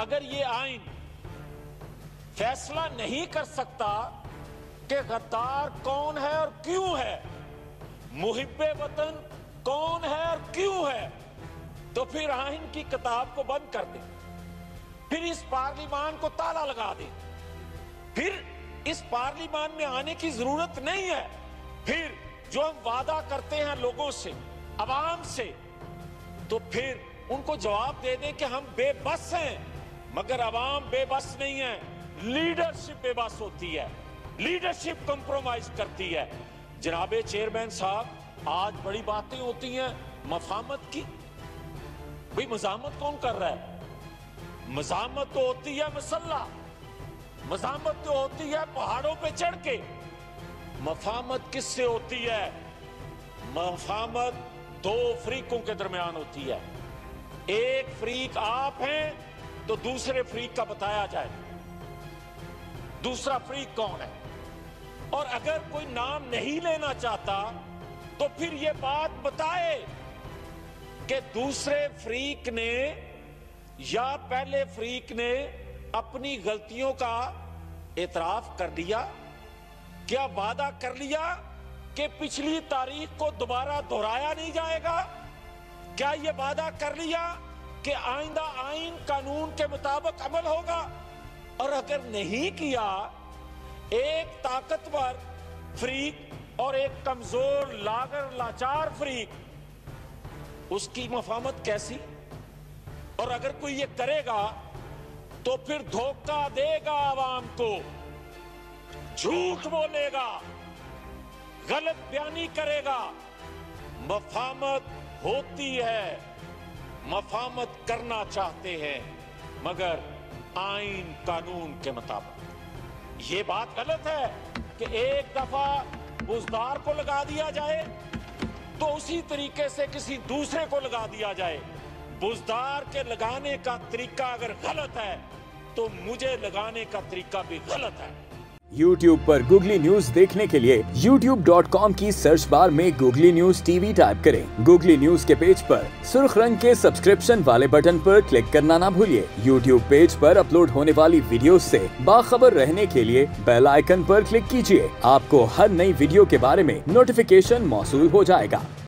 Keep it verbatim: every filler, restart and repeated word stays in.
अगर ये आइन फैसला नहीं कर सकता कि गद्दार कौन है और क्यों है, मुहिब्बे वतन कौन है और क्यों है, तो फिर आइन की किताब को बंद कर दे, फिर इस पार्लिमान को ताला लगा दे, फिर इस पार्लिमान में आने की जरूरत नहीं है। फिर जो हम वादा करते हैं लोगों से, आवाम से, तो फिर उनको जवाब दे दें कि हम बेबस हैं। मगर आवाम बेबस नहीं है, लीडरशिप बेबस होती है, लीडरशिप कंप्रोमाइज करती है। जनाबे चेयरमैन साहब, आज बड़ी बातें होती हैं मफामत की, भाई मजामत कौन कर रहा है? मजामत तो होती है मसल्ला, मजामत तो होती है पहाड़ों पे चढ़ के। मफामत किससे होती है? मफामत दो फ्रीकों के दरमियान होती है। एक फ्रीक आप हैं तो दूसरे फ्रीक का बताया जाए दूसरा फ्रीक कौन है। और अगर कोई नाम नहीं लेना चाहता तो फिर यह बात बताए कि दूसरे फ्रीक ने या पहले फ्रीक ने अपनी गलतियों का एतराफ कर लिया, क्या वादा कर लिया कि पिछली तारीख को दोबारा दोहराया नहीं जाएगा, क्या यह वादा कर लिया कि आइंदा आइन कानून के मुताबिक अमल होगा। और अगर नहीं किया, एक ताकतवर फ्रीक और एक कमजोर लागर लाचार फ्रीक, उसकी मफामत कैसी? और अगर कोई ये करेगा तो फिर धोखा देगा आवाम को, झूठ बोलेगा, गलत बयानी करेगा। मफामत होती है, मफामत करना चाहते हैं मगर आइन कानून के मुताबिक। ये बात गलत है कि एक दफा बुजदार को लगा दिया जाए तो उसी तरीके से किसी दूसरे को लगा दिया जाए। बुजदार के लगाने का तरीका अगर गलत है तो मुझे लगाने का तरीका भी गलत है। YouTube पर Googly News देखने के लिए यूट्यूब डॉट कॉम की सर्च बार में Googly News T V type करें। Googly News के पेज पर सुर्ख रंग के सब्सक्रिप्शन वाले बटन पर क्लिक करना ना भूलिए। YouTube पेज पर अपलोड होने वाली वीडियोस से बाखबर रहने के लिए बेल आइकन पर क्लिक कीजिए। आपको हर नई वीडियो के बारे में नोटिफिकेशन मौसूल हो जाएगा।